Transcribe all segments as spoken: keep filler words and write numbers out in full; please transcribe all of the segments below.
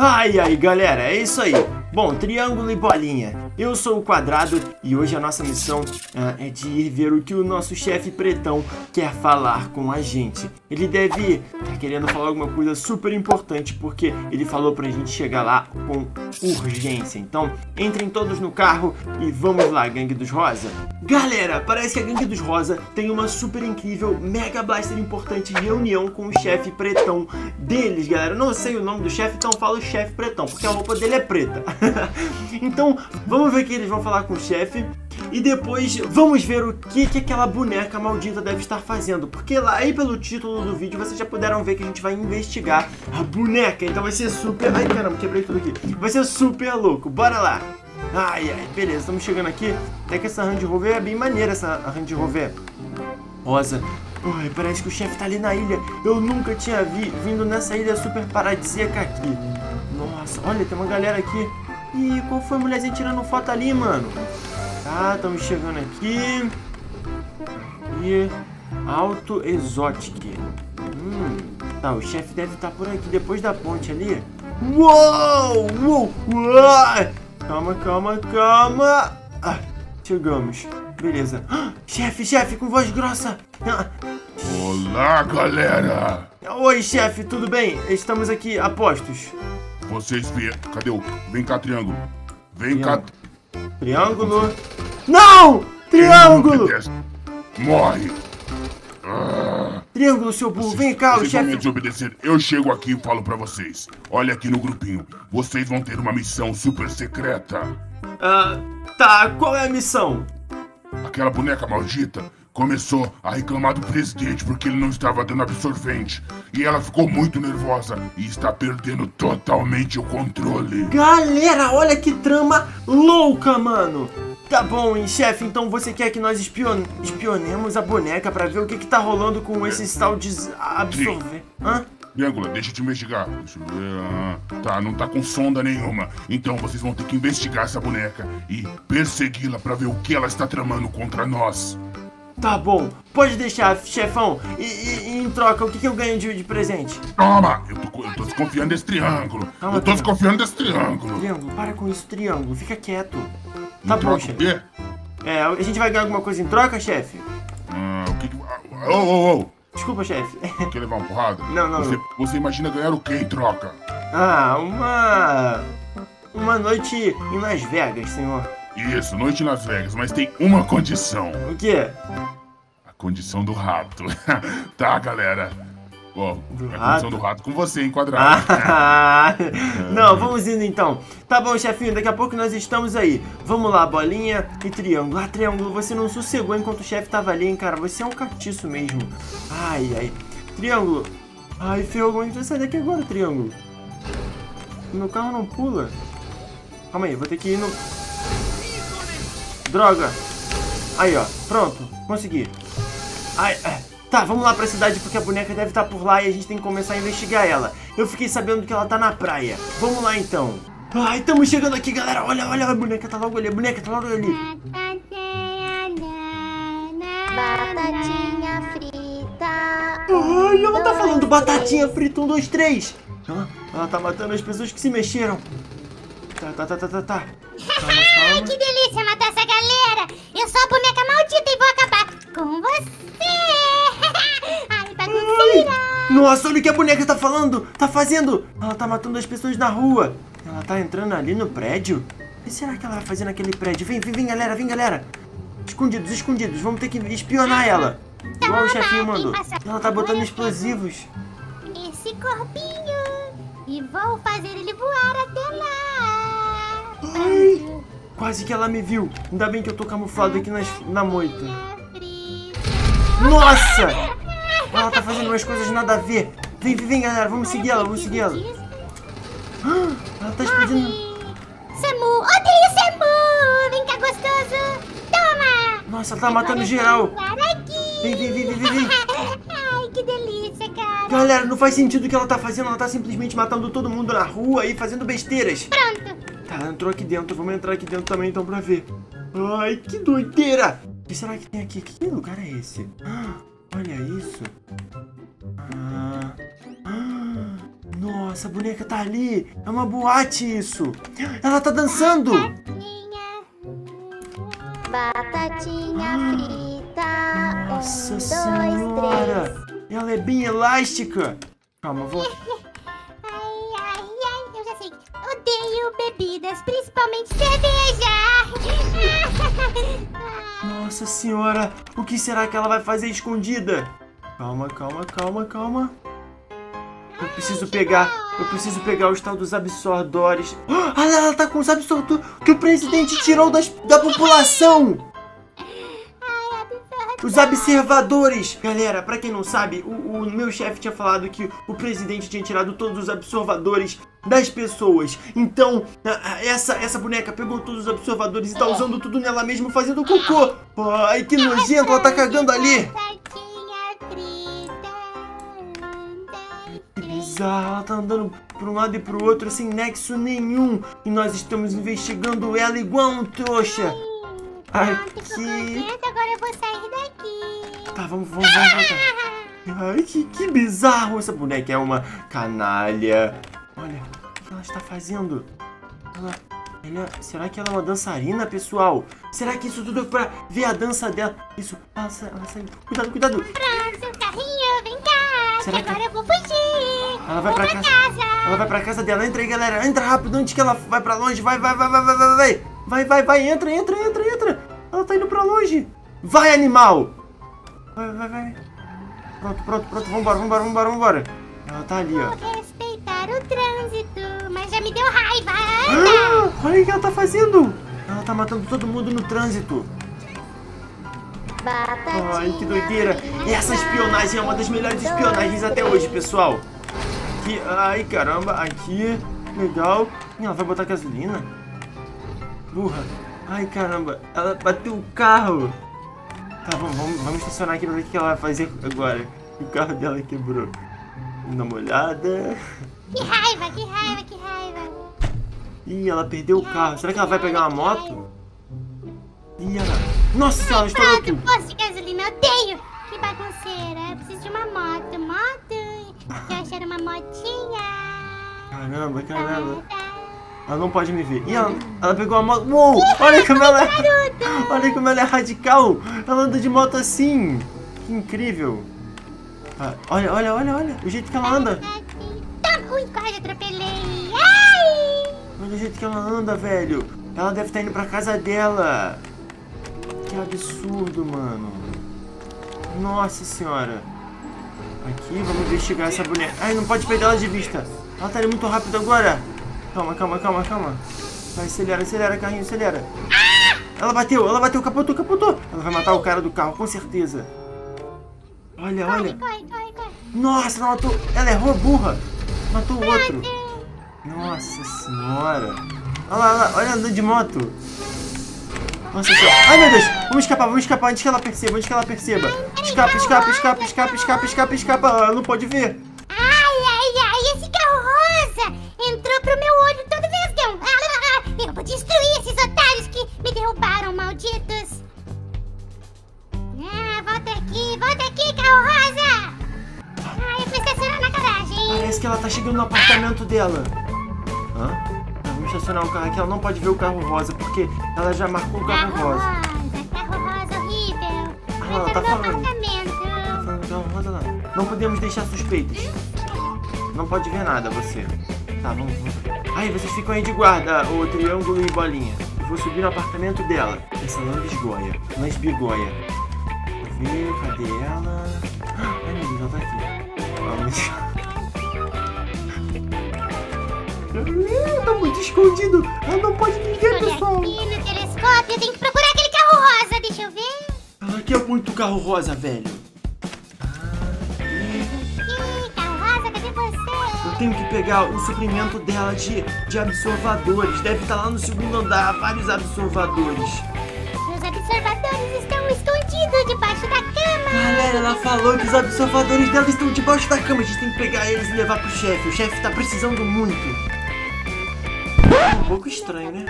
Ai, ai, galera, é isso aí. Bom, triângulo e bolinha. Eu sou o Quadrado e hoje a nossa missão ah, é de ir ver o que o nosso chefe pretão quer falar com a gente. Ele deve estar querendo falar alguma coisa super importante, porque ele falou pra gente chegar lá com urgência. Então, entrem todos no carro e vamos lá, Gangue dos Rosa. Galera, parece que a Gangue dos Rosa tem uma super incrível, mega blaster importante reunião com o chefe pretão deles, galera. Eu não sei o nome do chefe, então eu falo chefe pretão, porque a roupa dele é preta. Então, vamos ver o que eles vão falar com o chefe. E depois vamos ver o que, que aquela boneca maldita deve estar fazendo. Porque lá aí pelo título do vídeo vocês já puderam ver que a gente vai investigar a boneca. Então vai ser super... Ai, caramba, quebrei tudo aqui. Vai ser super louco, bora lá. Ai, ai, beleza, estamos chegando aqui. Até que essa Range Rover é bem maneira, essa Range Rover rosa. Ai, parece que o chefe tá ali na ilha. Eu nunca tinha vi, vindo nessa ilha super paradisíaca aqui. Nossa, olha, tem uma galera aqui. Ih, qual foi a mulherzinha tirando foto ali, mano? Tá, estamos chegando aqui. E Alto Exotic. Hum, tá, o chefe deve estar por aqui, depois da ponte ali. Uou, uou, uou. Calma, calma, calma. Ah, chegamos. Beleza. Ah, chefe, chefe, com voz grossa. Ah. Olá, galera. Oi, chefe, tudo bem? Estamos aqui a postos. Vocês vieram... Cadê o... Vem cá, triângulo. Vem cá... Triângulo... Não! Triângulo! Morre! Ah. Triângulo, seu burro, vocês, vem cá, o chefe... Vocês vão me desobedecer. Eu chego aqui e falo pra vocês. Olha aqui no grupinho. Vocês vão ter uma missão super secreta. Ah, tá, qual é a missão? Aquela boneca maldita começou a reclamar do presidente porque ele não estava dando absorvente. E ela ficou muito nervosa e está perdendo totalmente o controle. Galera, olha que trama louca, mano. Tá bom, hein, chefe? Então você quer que nós espion... espionemos a boneca pra ver o que que tá rolando com é. esse tal de absorvente? Hã? Triângulo, deixa eu te investigar. Deixa eu ver. Tá, não tá com sonda nenhuma. Então vocês vão ter que investigar essa boneca e persegui-la pra ver o que ela está tramando contra nós. Tá bom, pode deixar, chefão. E, e, e em troca, o que, que eu ganho de, de presente? Toma! Eu tô, eu tô desconfiando desse triângulo. Calma, eu tô triângulo. desconfiando desse triângulo. Triângulo, para com isso, triângulo. Fica quieto. Tá em bom, chefe. É, a gente vai ganhar alguma coisa em troca, chefe? Ah, o que que... Oh, oh, oh. Desculpa, chefe. Quer levar uma porrada? Não, não. Você, não. você imagina ganhar o que em troca? Ah, uma... Uma noite em Las Vegas, senhor. Isso, noite em Las Vegas, mas tem uma condição. O quê? A condição do rato. Tá, galera. Ó, oh, a rato? condição do rato com você, hein, Quadrado. Ah, não, vamos indo então. Tá bom, chefinho, daqui a pouco nós estamos aí. Vamos lá, bolinha e triângulo. Ah, triângulo, você não sossegou enquanto o chefe tava ali, hein, cara. Você é um catiço mesmo. Ai, ai. Triângulo. Ai, ferrou, a gente vai sair daqui agora, triângulo. Meu carro não pula. Calma aí, vou ter que ir no... Droga. Aí, ó. Pronto. Consegui. Ai, é. Tá, vamos lá pra cidade porque a boneca deve estar por lá e a gente tem que começar a investigar ela. Eu fiquei sabendo que ela tá na praia. Vamos lá, então. Ai, estamos chegando aqui, galera. Olha, olha. A boneca tá logo ali. A boneca tá logo ali. Batatinha frita. Ai, ela tá falando batatinha frita. Um, dois, três. Ela, ela tá matando as pessoas que se mexeram. Tá, tá, tá, tá, tá, tá. Ai, que delícia matar essa galera! Eu sou a boneca maldita e vou acabar com você! Ai, bagunceira! Ai, nossa, olha o que a boneca tá falando! Tá fazendo! Ela tá matando as pessoas na rua! Ela tá entrando ali no prédio? O que será que ela vai fazer naquele prédio? Vem, vem, vem, galera, vem, galera! Escondidos, escondidos! Vamos ter que espionar ela! Igual o chefinho mandou! Ela tá botando explosivos! Esse corpinho! E vou fazer ele voar até lá! Ai! Quase que ela me viu. Ainda bem que eu tô camuflado aqui nas, na moita. Nossa! Ela tá fazendo umas coisas nada a ver. Vem, vem, vem, galera. Vamos seguir ela, vamos seguir ela. Ah, ela tá explodindo. Samu, odeio Samu! Vem cá, gostoso! Toma! Nossa, ela tá matando geral. Vem, vem, vem, vem, vem. Ai, que delícia, cara. Galera, não faz sentido o que ela tá fazendo. Ela tá simplesmente matando todo mundo na rua e fazendo besteiras. Pronto. Tá, entrou aqui dentro. Vamos entrar aqui dentro também, então, pra ver. Ai, que doideira! O que será que tem aqui? Que lugar é esse? Ah, olha isso. Ah, ah, Nossa, a boneca tá ali. É uma boate isso. Ela tá dançando. Batatinha, frita. Nossa um, senhora. Dois, três. Ela é bem elástica. Calma, vou... Odeio bebidas, principalmente cerveja. Nossa senhora, o que será que ela vai fazer escondida? Calma, calma, calma, calma. Eu preciso Ai, pegar, eu preciso pegar os tal dos absorvedores. Ah, ela tá com os absorvedores que o presidente tirou das, da população. Os observadores! Galera, pra quem não sabe, o, o meu chefe tinha falado que o presidente tinha tirado todos os absorvedores das pessoas. Então, essa, essa boneca pegou todos os absorvedores e tá usando tudo nela mesma, fazendo cocô. Ai, que nojento, ela tá cagando ali. Que bizarro, ela tá andando pra um lado e pro outro sem nexo nenhum. E nós estamos investigando ela igual um trouxa. Aqui. Agora eu vou sair daqui. Tá, vamos, vamos, vamos voltar. Ai, que, que bizarro. Essa boneca é uma canalha. Olha, o que ela está fazendo? Ela, ela, será que ela é uma dançarina, pessoal? Será que isso tudo é pra ver a dança dela? Isso, ela sai. Ela sai. Cuidado, cuidado. Pronto, seu carrinho, vem cá. Será que agora eu vou fugir? Ela vai pra casa. casa. Ela vai pra casa dela. Entra aí, galera. Entra rápido antes que ela vai pra longe. Vai, vai, vai, vai, vai, vai, vai. Vai, vai, vai. Entra, entra, entra, entra. Ela tá indo pra longe. Vai, animal! Vai, vai, vai. Pronto, pronto, pronto. Vambora, vambora, vambora, vambora. Ela tá ali, ó. Vou respeitar o trânsito, mas já me deu raiva. Ah, olha o que ela tá fazendo. Ela tá matando todo mundo no trânsito. Batatinha, ai, que doideira. Essa espionagem é uma das melhores espionagens até hoje, pessoal. Que, ai, caramba. Aqui, legal. Ela vai botar gasolina? Burra. Ai, caramba, ela bateu o carro. Tá bom, vamos, vamos estacionar aqui pra ver o que ela vai fazer agora. O carro dela quebrou. Dá uma olhada. Que raiva, que raiva, que raiva. Ih, ela perdeu que o carro. Raiva, será que, que ela vai pegar uma moto? Ih, ela... Nossa senhora, estourou tudo. Posto de gasolina, eu odeio. Que bagunceira, eu preciso de uma moto. Moto, eu achar uma motinha. Caramba, caramba. Ela não pode me ver. E ela, ela pegou a moto. Uou! Olha como ela é. Olha como ela é radical! Ela anda de moto assim! Que incrível! Ah, olha, olha, olha, olha! O jeito que ela anda! Ui, quase atropelei! Ai! Olha o jeito que ela anda, velho! Ela deve estar indo pra casa dela! Que absurdo, mano! Nossa senhora! Aqui, vamos investigar essa boneca. Ai, não pode perder ela de vista! Ela tá indo muito rápido agora! Calma, calma, calma, calma. Vai, acelera, acelera, carrinho, acelera. Ah! Ela bateu, ela bateu, capotou, capotou. Ela vai matar o cara do carro, com certeza. Olha, corre, olha. Corre, corre, corre. Nossa, ela matou. Ela errou, burra. Matou o outro. Nossa senhora. Olha lá, olha, olha andando de moto. Nossa senhora. Ai, meu Deus. Vamos escapar, vamos escapar antes que ela perceba, antes que ela perceba. Escapa, escapa, escapa, escapa, escapa, escapa, escapa. Ela não pode ver. Entrou pro meu olho todo vesgão. Ah, eu vou destruir esses otários que me derrubaram, malditos. Ah, volta aqui, volta aqui, carro rosa. Ah, eu fui estacionar na garagem. Parece que ela tá chegando no apartamento dela. Hã? Vamos estacionar o carro aqui. Ela não pode ver o carro rosa, porque ela já marcou o carro, carro rosa. Carro rosa, carro rosa horrível. Ah, ela tá falando. Tá falando carro rosa lá. Não podemos deixar suspeitas. Não pode ver nada, você. Tá, vamos, vamos. Aí, vocês ficam aí de guarda, o triângulo e bolinha. Eu vou subir no apartamento dela. Essa lambisgoia, lambisgoia. Vou ver, cadê ela? Ai, meu Deus, ela tá aqui. Vamos. Ela tá muito escondido. Ela não pode me ver, pessoal. Olha aqui no telescópio, eu tenho que procurar aquele carro rosa, deixa eu ver. Ela quer muito carro rosa, velho. Tenho que pegar o suprimento dela de, de absorvedores. Deve estar lá no segundo andar, vários absorvedores. Os absorvedores estão escondidos debaixo da cama. Galera, ela falou que os absorvedores dela estão debaixo da cama. A gente tem que pegar eles e levar pro chefe. O chefe está precisando muito. É um pouco estranho, né?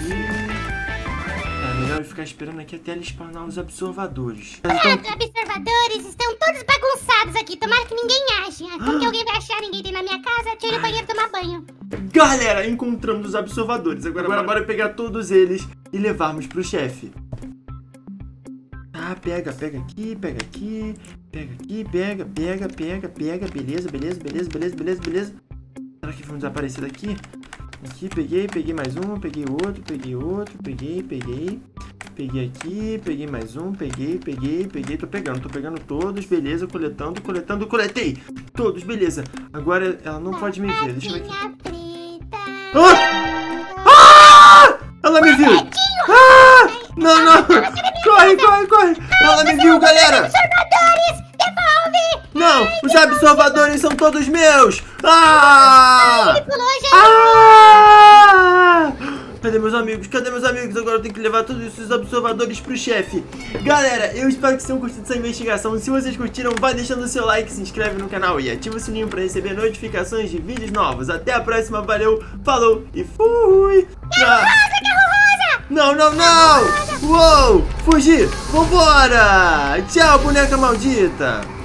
E... É céu e ficar esperando aqui até ele spawnar os observadores. Então... É, os observadores estão todos bagunçados aqui. Tomara que ninguém ache. Como que alguém vai achar? Ninguém tem na minha casa. Tira o banheiro tomar banho. Galera, encontramos os observadores. Agora, agora bora pegar todos eles e levarmos pro chefe. Ah, pega, pega aqui, pega aqui, pega aqui, pega, pega, pega, pega. Beleza, beleza, beleza, beleza, beleza, beleza. Será que vão desaparecer daqui? Aqui, peguei, peguei mais um, peguei outro, peguei outro, peguei, peguei. Peguei aqui, peguei mais um, peguei, peguei, peguei. Tô pegando, tô pegando todos, beleza, coletando, coletando, coletei! Todos, beleza. Agora ela não pode me ver, deixa eu ver aqui. Ah! Ah! Ela me viu! Ah! Não, não! Corre, corre, corre! Ela me viu, galera! Não, os absorvadores são todos meus! Ah! Ah! Cadê meus amigos? Cadê meus amigos? Agora eu tenho que levar todos esses observadores pro chefe. Galera, eu espero que vocês tenham gostado dessa investigação. Se vocês curtiram, vai deixando o seu like, se inscreve no canal e ativa o sininho pra receber notificações de vídeos novos. Até a próxima, valeu, falou e fui! Ah. Não, não, não! Uou! Fugir! Vambora! Tchau, boneca maldita!